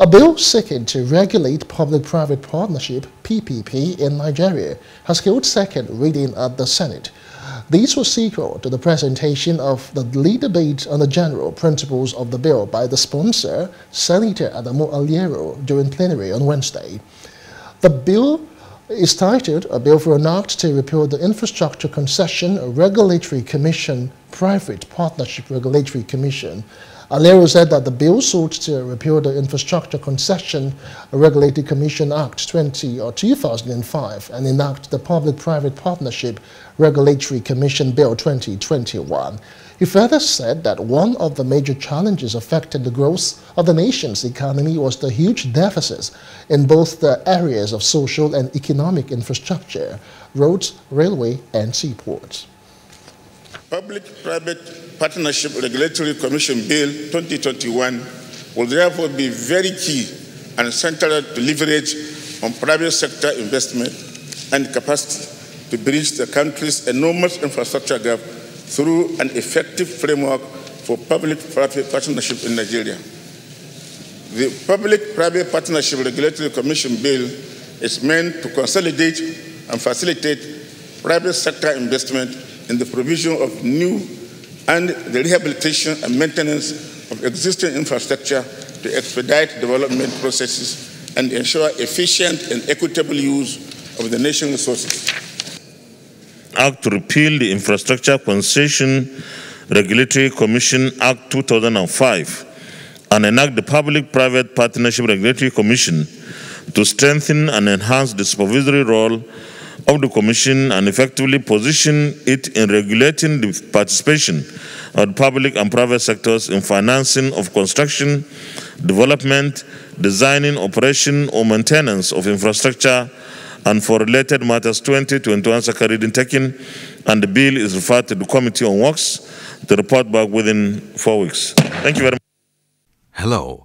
A bill seeking to regulate public-private partnership (PPP) in Nigeria has held second reading at the Senate. This was sequel to the presentation of the lead debate on the general principles of the bill by the sponsor, Senator Adamu Aliero, during plenary on Wednesday. The bill is titled "A Bill for an Act to Repeal the Infrastructure Concession Regulatory Commission Private Partnership Regulatory Commission." Aliero said that the bill sought to repeal the Infrastructure Concession Regulatory Commission Act 2005 and enact the Public-Private Partnership Regulatory Commission Bill 2021. He further said that one of the major challenges affecting the growth of the nation's economy was the huge deficits in both the areas of social and economic infrastructure, roads, railway, and seaports. Public-Private Partnership Regulatory Commission Bill 2021 will therefore be very key and central to leverage on private sector investment and capacity to bridge the country's enormous infrastructure gap through an effective framework for public-private partnership in Nigeria. The Public-Private Partnership Regulatory Commission Bill is meant to consolidate and facilitate private sector investment in the provision of new and the rehabilitation and maintenance of existing infrastructure to expedite development processes and ensure efficient and equitable use of the nation's resources. Act to repeal the Infrastructure Concession Regulatory Commission Act 2005 and enact the Public-Private Partnership Regulatory Commission to strengthen and enhance the supervisory role of the Commission and effectively position it in regulating the participation of the public and private sectors in financing of construction, development, designing, operation, or maintenance of infrastructure and for related matters. 2021 second reading taken, and the bill is referred to the Committee on Works to report back within 4 weeks. Thank you very much. Hello.